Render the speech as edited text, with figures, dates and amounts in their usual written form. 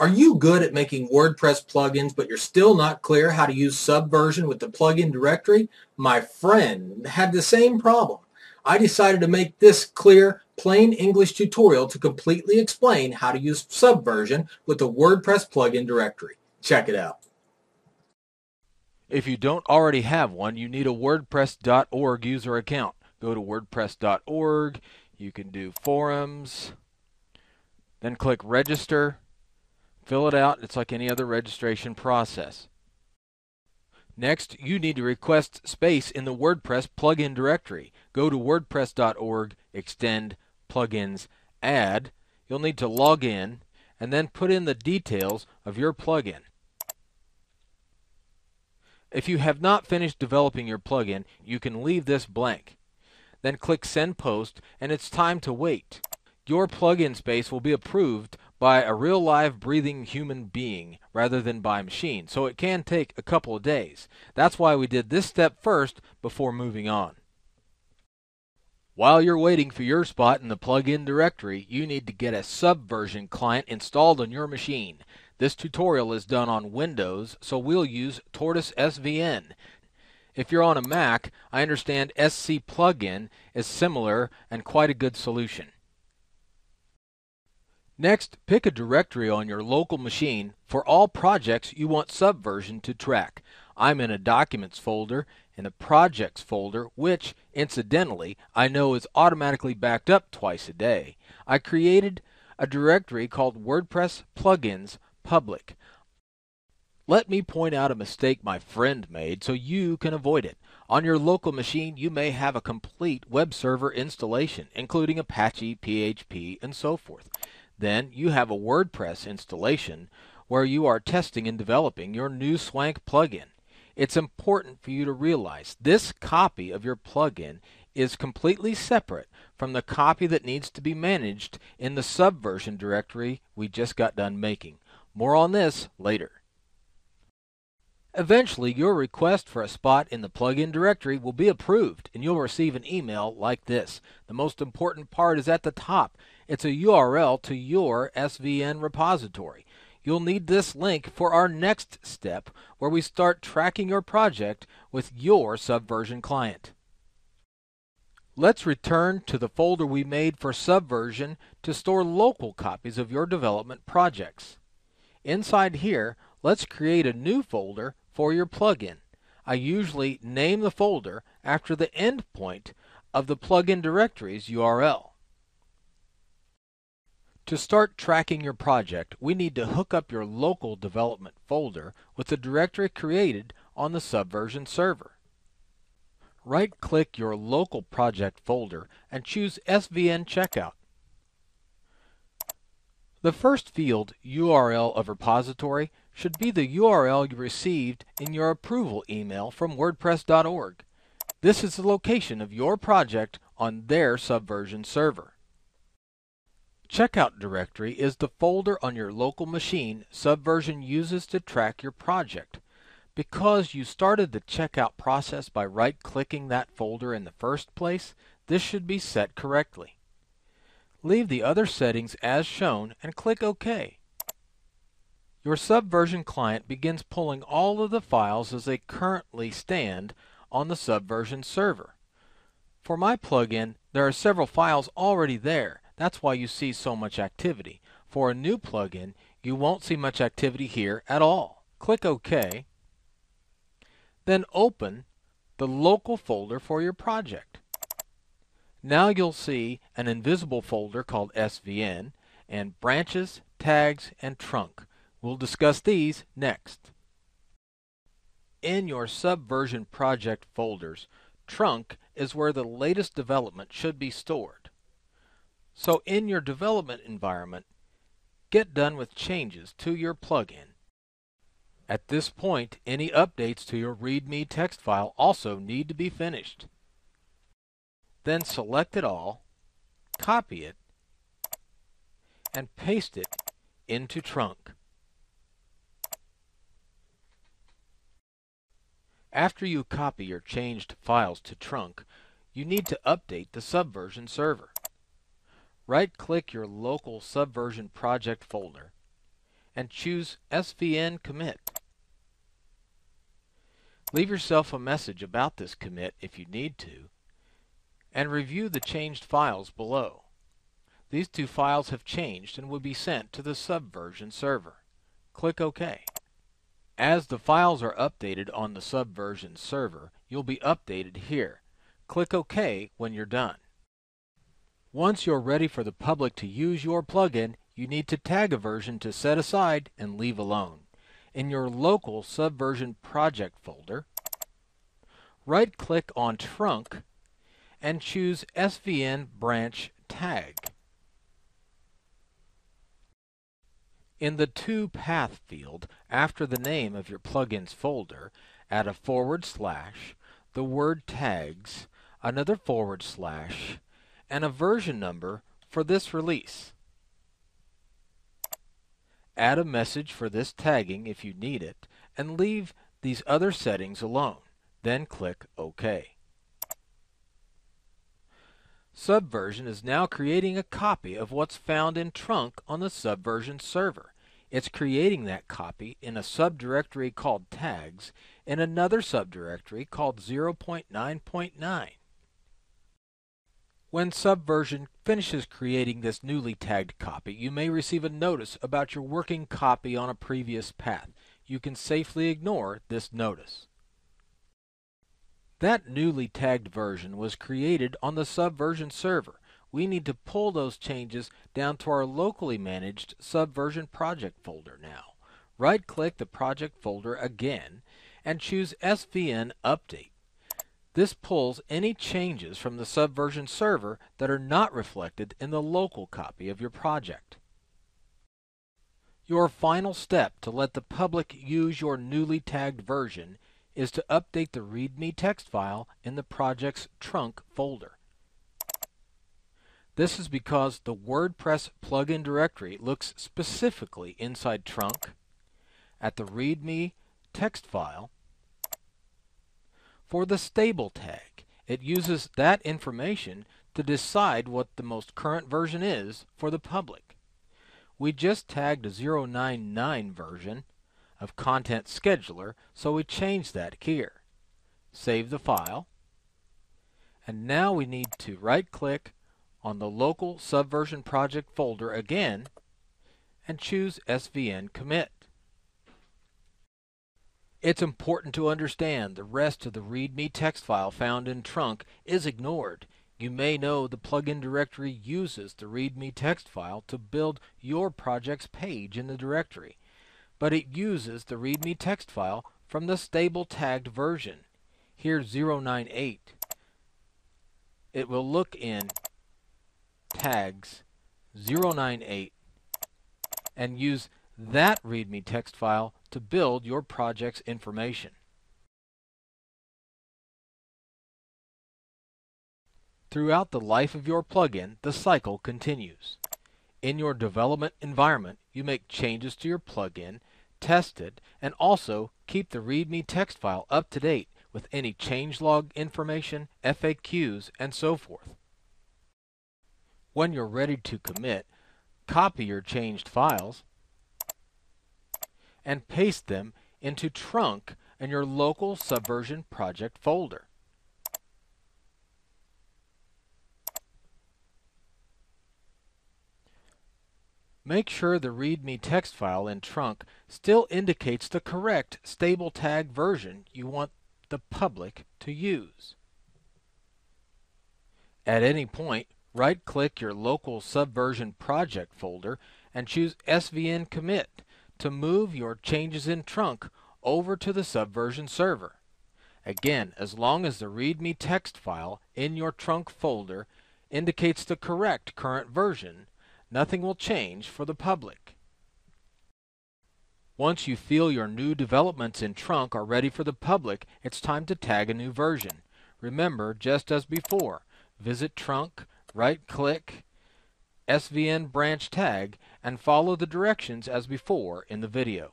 Are you good at making WordPress plugins, but you're still not clear how to use Subversion with the plugin directory? My friend had the same problem. I decided to make this clear, plain English tutorial to completely explain how to use Subversion with the WordPress plugin directory. Check it out. If you don't already have one, you need a WordPress.org user account. Go to WordPress.org. You can do forums. Then click register. Fill it out. It's like any other registration process. Next, you need to request space in the WordPress plugin directory. Go to WordPress.org, extend, plugins, add. You'll need to log in and then put in the details of your plugin. If you have not finished developing your plugin, you can leave this blank. Then click Send Post, and it's time to wait. Your plugin space will be approved by a real live breathing human being rather than by machine, so it can take a couple of days. That's why we did this step first before moving on. While you're waiting for your spot in the plugin directory, you need to get a Subversion client installed on your machine. This tutorial is done on Windows, so we'll use Tortoise SVN. If you're on a Mac, I understand SC Plugin is similar and quite a good solution. Next, pick a directory on your local machine for all projects you want Subversion to track. I'm in a Documents folder, in the Projects folder, which, incidentally, I know is automatically backed up twice a day. I created a directory called WordPress Plugins Public. Let me point out a mistake my friend made so you can avoid it. On your local machine, you may have a complete web server installation, including Apache, PHP, and so forth. Then you have a WordPress installation where you are testing and developing your new swank plugin. It's important for you to realize this copy of your plugin is completely separate from the copy that needs to be managed in the Subversion directory we just got done making. More on this later. Eventually, your request for a spot in the plugin directory will be approved, and you'll receive an email like this. The most important part is at the top. It's a URL to your SVN repository. You'll need this link for our next step, where we start tracking your project with your Subversion client. Let's return to the folder we made for Subversion to store local copies of your development projects. Inside here, let's create a new folder for your plugin. I usually name the folder after the endpoint of the plugin directory's URL. To start tracking your project, we need to hook up your local development folder with the directory created on the Subversion server. Right-click your local project folder and choose SVN Checkout. The first field, URL of repository, should be the URL you received in your approval email from WordPress.org. This is the location of your project on their Subversion server. Checkout directory is the folder on your local machine Subversion uses to track your project. Because you started the checkout process by right-clicking that folder in the first place, this should be set correctly. Leave the other settings as shown and click OK. Your Subversion client begins pulling all of the files as they currently stand on the Subversion server. For my plugin, there are several files already there. That's why you see so much activity. For a new plugin, you won't see much activity here at all. Click OK. Then open the local folder for your project. Now you'll see an invisible folder called SVN and branches, tags, and trunk. We'll discuss these next. In your Subversion project folders, trunk is where the latest development should be stored. So in your development environment, get done with changes to your plugin. At this point, any updates to your README text file also need to be finished. Then select it all, copy it, and paste it into trunk. After you copy your changed files to trunk, you need to update the Subversion server. Right-click your local Subversion project folder and choose SVN commit. Leave yourself a message about this commit if you need to, and review the changed files below. These two files have changed and will be sent to the Subversion server. Click OK. As the files are updated on the Subversion server, you'll be updated here. Click OK when you're done. Once you're ready for the public to use your plugin, you need to tag a version to set aside and leave alone. In your local Subversion project folder, right-click on Trunk and choose SVN branch tag. In the To Path field, after the name of your plugins folder, add a /, the word tags, another /, and a version number for this release. Add a message for this tagging if you need it, and leave these other settings alone. Then click OK. Subversion is now creating a copy of what's found in Trunk on the Subversion server. It's creating that copy in a subdirectory called Tags and another subdirectory called 0.9.9. When Subversion finishes creating this newly tagged copy, you may receive a notice about your working copy on a previous path. You can safely ignore this notice. That newly tagged version was created on the Subversion server. We need to pull those changes down to our locally managed Subversion project folder now. Right-click the project folder again and choose SVN Update. This pulls any changes from the Subversion server that are not reflected in the local copy of your project. Your final step to let the public use your newly tagged version is to update the README text file in the project's Trunk folder. This is because the WordPress plugin directory looks specifically inside Trunk at the README text file for the stable tag. It uses that information to decide what the most current version is for the public. We just tagged a 0.9.9 version of Content Scheduler, so we change that here. Save the file, and now we need to right-click on the local Subversion project folder again and choose SVN commit. It's important to understand the rest of the README text file found in Trunk is ignored. You may know the plugin directory uses the README text file to build your project's page in the directory, but it uses the README text file from the stable tagged version. Here 0.9.8. It will look in tags 0.9.8 and use that README text file to build your project's information. Throughout the life of your plugin, the cycle continues. In your development environment, you make changes to your plugin, test it, and also keep the README text file up to date with any changelog information, FAQs, and so forth. When you're ready to commit, copy your changed files and paste them into Trunk in your local Subversion project folder. Make sure the README text file in Trunk still indicates the correct stable tag version you want the public to use. At any point, right-click your local Subversion project folder and choose SVN commit to move your changes in Trunk over to the Subversion server. Again, as long as the README text file in your Trunk folder indicates the correct current version, nothing will change for the public. Once you feel your new developments in Trunk are ready for the public, it's time to tag a new version. Remember, just as before, visit Trunk, right-click, SVN branch tag, and follow the directions as before in the video.